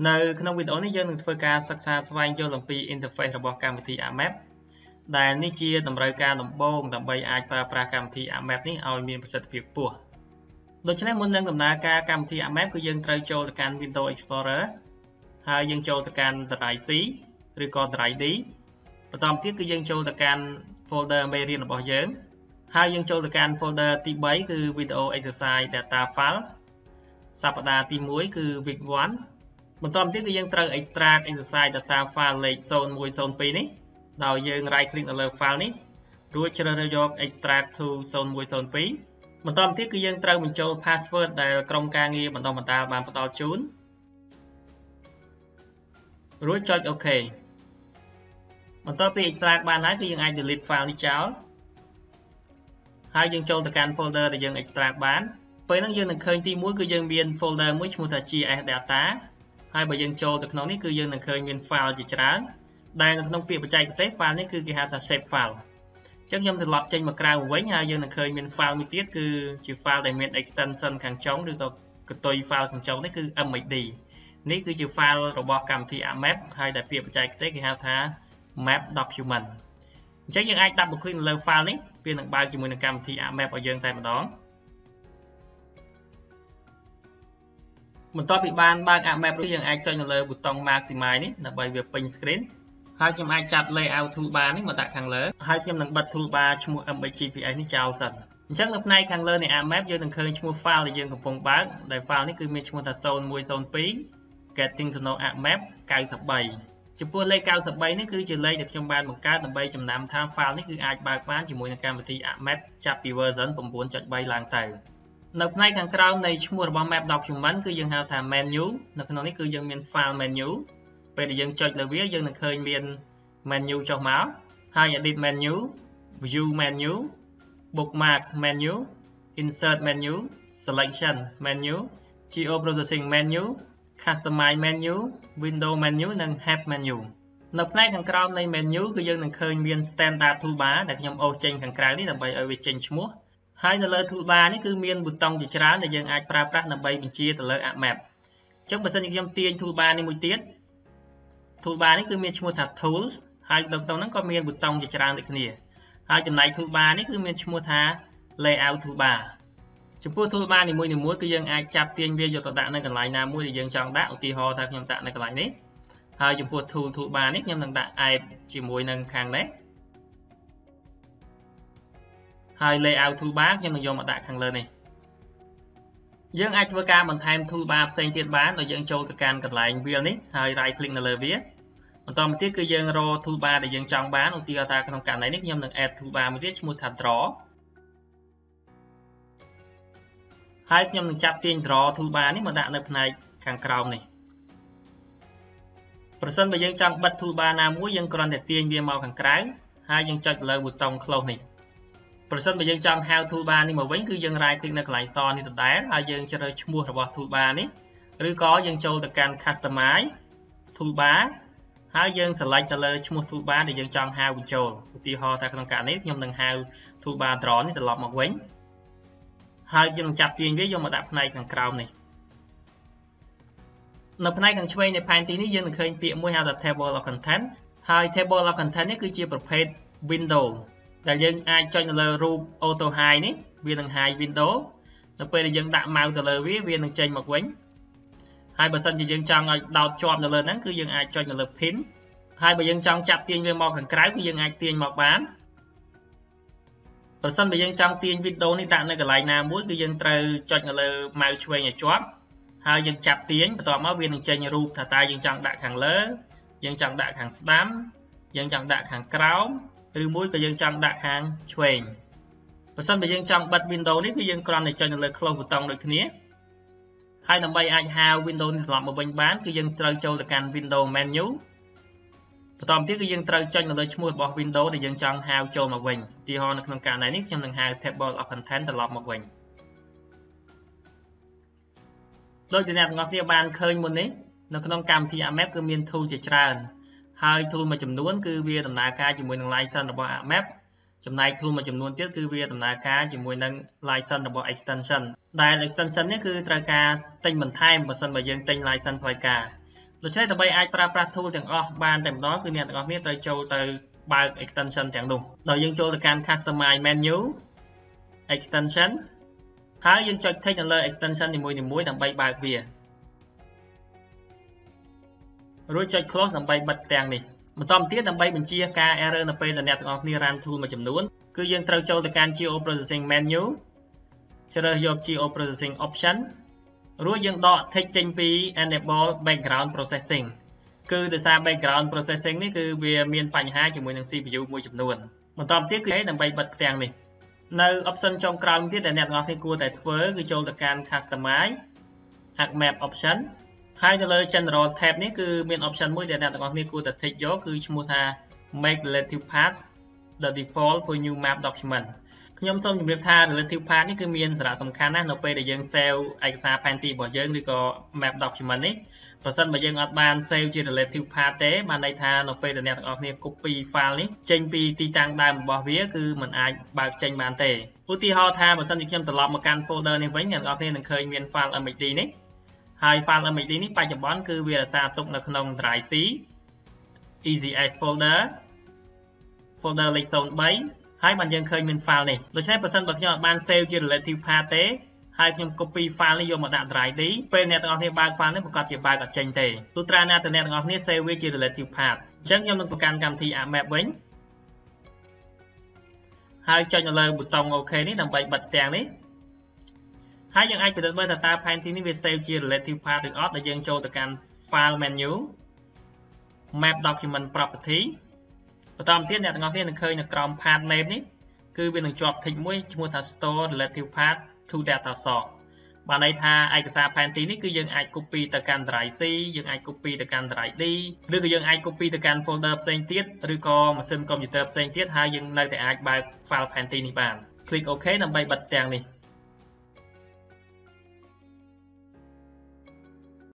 Nơi trong video này, chúng tôi sẽ xác xa xoay vô lòng phí interface của các mục thị ArcMap. Đây là chia tầm rơi ca đồng bông tầm bây ai pra các mục thị ArcMap này ôi mình sẽ tập việc bùa. Đối với môn nâng cầm đá các mục thị ArcMap của dân trời cho các Windows Explorer hay dân cho các Drive C, Record Drive D. Và tầm tiết của dân cho các folder mê riêng của dân. Hay dân cho các folder T7 của Video Exercise Data File. Sạpada T1 của Việc 1. Một tầm tiết thì dân trâu Extract Exercise Data File Lake Zone 1 Zone 2 này. Rồi dân Right Click Alert File này. Rồi chờ ra dọc Extract to Zone 1 Zone 2. Một tầm tiết thì dân trâu mình cho Password để trong ca nghi bản tông bản ta bàn bản tàu chún. Rồi chọn OK. Một tầm tiết Extract bàn lái thì dân ai Delete File này cháu. Hai dân cho tất cả folder thì dân Extract bán. Với năng dân được khơi tí mũi cư dân biên folder mũi chúng ta chia data. Hai bởi dân cho được nó này cư dân được khơi biên file chỉ trán. Đây là thông việc bởi chạy của tế file này cư kỳ hạt là shape file. Chắc nhóm thì lọt trên mặt rau với nhau dân được khơi biên file mũi tiết cư chỉ file để miền extension kháng chống được tùy file kháng chống này cư âm mạch đi. Này cư chỉ file robot cầm thì map hay đặc biệt bởi chạy của tế kỳ hạt là map document. Chắc dân ai double click lên file này viên được bao nhiêu mình cầm thì map ở dân tay mà đón. Một toa bị ban bang ArcMap thì dân ai cho nhận lời bút tông maximize này là bởi việc pin screen. Hai khi ai chặt layout toolbar này mà tại khang lớn. Hai khi mình bật toolbar cho một GPS này chào sẵn. Chắc lúc này khang lớn này ArcMap dân được khơi cho một file thì dân cầm phong bác. Đại file này cứ mình cho một thả zone 1 zone 2 getting to know ArcMap 97. Chỉ buôn lấy 97 này cứ chỉ lấy được trong ban một cái tầm 7.5 tham file này cứ ai bạc bán chỉ mỗi cam thì ArcMap chặt bị version 4.7 làng tàu. Nộp này kháng cao này chúng mua bằng map document cứ dân hào thả menu. Nộp này cứ dân miền file menu. Về để dân chọn là vía dân được khơi miền menu cho máu. Hai edit menu, view menu, bookmarks menu, insert menu, selection menu, geoprocessing menu, customize menu, window menu nâng help menu. Nộp này kháng cao này menu cứ dân được khơi miền standard toolbar để nhóm ô chênh kháng cao này là bởi ở việc chênh chúng mua. Hai là lời thứ ba này cứ miền bút tông chỉ trán để dân ai pra là bay mình chia từ lời ArcMap. Trong bản thân dân tiên thứ ba này một tiết. Thứ ba này cứ miền chmua thả tools. Hai đồng tông nó có miền bút tông chỉ trán được nè. Hai chấm này thứ ba này cứ miền chmua thả layout thứ ba. Chấm phút thứ ba này mỗi nửa mũi cứ dân ai chạp tiên về cho tạo đạn này còn lại nào mũi để dân chọn đạo tì ho thà nhầm tạo này còn lại đấy. Hai chấm phút thứ ba này nhầm tạo ai chỉ mỗi nâng khang đấy. Hai layout toolbar nhưng mình dùng ở tại khang lên này. Dân ai vừa ca mình thêm toolbar sang tiết bán rồi dân cho can cật lại view này. Hai right click là lời viết. Còn toàn một tiết cứ dân raw toolbar để dân trong bán đầu tiên ta trong cản này nick nhưng được add toolbar một tiết một thằng draw. Hai nhưng được chặt tiền draw toolbar này mà đã được này khang crown này. Person bây dân trong bật toolbar nào mỗi dân còn để tiền viên màu khang cánh. Hai dân chọn lời bút tông close này. Person bây giờ trong how to bar này mà vẫn cứ dân right click lại son thì đá hay dân cho rơi mua robot toolbar này. Rồi có dân cho được can customize toolbar. Hay dân select color mua toolbar để dân trong how control. Thì họ ta trong cả này nhóm đừng how toolbar draw này thì lọt một quánh. Hay dân chặt tiền với dùng mà đạp này thằng crown này. Nó này thằng chơi này panty này dân được khơi tiệm mua how the table of content. Hay table of content này cứ chia page window. Tại dân ai cho là room auto 2 này, viên thằng 2 window. Nó bây là dân đạm màu từ lời viết viên thằng trên một quánh. Hai bà sân thì dân trong đào chọn lời nắng cứ dân ai cho là pin. Hai bà dân trong chạp tiền về màu khẳng cái của dân ai tiền màu bán. Bà sân bà dân trong tiền window này tạm là cái lại nào mũi cứ dân trời cho là màu chuê nhà chóp. Hai dân chạp tiền và tỏa máu viên thằng trên nhà room thả tay dân trong đại khẳng lỡ. Dân trong đại khẳng stamp. Dân trong đại khẳng crown. Rồi mũi của dân trong đặt hàng chuyển. Và sân bởi dân trong bật window này cứ dân còn để cho nhận lời close button được thế. Hai tầm bay ai hào window này lọt một bên bán cứ dân trâu châu là can window menu. Và tầm tiết cứ dân trâu cho nhận lời mua bỏ window để dân trong hào châu mà quỳnh. Thì họ là trong cả này nếu trong hào table of content là lọt mà quỳnh. Đôi tình nạc ngọt địa bàn khơi một này. Nó trong cảm thì ArcMap cứ miền thu chỉ tràn. Hai tool mà chấm nuôn cứ việc tầm nà ca chỉ muốn nâng license là bỏ ArcMap. Chấm này tool mà chấm nuôn tiết cứ việc tầm nà ca chỉ muốn nâng license là bỏ extension. Đây là extension này cứ tra ca tên mình thay mà sân bởi dân tên license phải cả. Lúc này bay ai pra thu tiếng off ban tầm đó cứ nè tiếng off nè tới châu tới ba extension tiếng luôn. Rồi dân châu tới can customize menu extension. Hãy dân chọn thích là extension thì mỗi thằng bay ba về. Rồi chọn close thằng bay bật tiếng này. Một tầm tiết thằng bay mình chia ca error là pay là nè tiếng off nè ran thu mà chấm luôn. Cứ dân tới châu tới can geo processing menu. Chờ đợi geo processing option. Rồi dân đọ thích chỉnh phí enable background processing. Cứ từ xa background processing này cứ về miền bánh 2 chỉ muốn năng CPU mùi chụp nguồn. Một tóm tiết cứ thế đằng bay bật tiếng này. Nơi option trong crowd tiết để nẹt ngọt thì cua tại thuở cứ châu được can customize ArcMap option. Hai nơi general tab này cứ miền option mùi để nẹt ngọt thì cua tại thích gió cứ chung mô tha make relative path the default for new map document. ខ្ញុំសូមជម្រាបថា relative path នេះគឺមានសារៈសំខាន់ណាស់នៅពេលដែលយើង save ឯកសារផែនទីរបស់យើងឬក៏ map document នេះប្រសិនបើយើងអត់បាន save ជា relative path ទេបានន័យថានៅពេលដែលអ្នកទាំងអស់គ្នា copy file នេះចេញពីទីតាំងដើមរបស់វាគឺមិនអាចបើកចេញបានទេឧទាហរណ៍ថាបើសិនជាខ្ញុំត្រឡប់មកកាន់ folder នេះវិញអ្នកទាំងអស់គ្នានឹងឃើញមាន file mxd នេះហើយ file mxd នេះបច្ចុប្បន្នគឺវារក្សាទុកនៅក្នុង drive C ECS folder លេខ 03 ហើយ bạn យើងឃើញមាន file នេះដូច្នេះបើសិនបើខ្ញុំអត់បាន save ជា relative path ទេហើយខ្ញុំ copy file នេះយកមកដាក់ drive D ពេលអ្នកទាំងអស់គ្នាបើក file នេះប្រកាសជាបើកអត់ចេញទេទោះត្រាណាតែអ្នកទាំងអស់គ្នា save វាជា relative path អញ្ចឹងខ្ញុំនឹងបង្កើតកម្មវិធី ArcMap វិញហើយចុចលើ ប៊ូតុង OK នេះដើម្បីបិទទាំងនេះហើយយើងអាចពិនិត្យមើលថាតើផែនទីនេះវា save ជា relative path ឬអត់ដែលយើងចូលទៅកាន់ file menu map document property បន្តទៀតអ្នកទាំងអស់គ្នានឹងឃើញនៅក្រោម path name នេះគឺវានឹងជាប់ tick មួយឈ្មោះថា store relative path to data source បានន័យថាឯកសារផែនទីនេះគឺយើងអាច copy ទៅកាន់ drive C យើងអាច copy ទៅកាន់ drive D ឬក៏យើងអាច copy ទៅកាន់ folder ផ្សេងទៀតឬក៏ម៉ាស៊ីនកុំព្យូទ័រផ្សេងទៀតហើយយើងនៅតែអាចបើក file ផែនទីនេះបាន click OK ដើម្បីបិទទាំងនេះ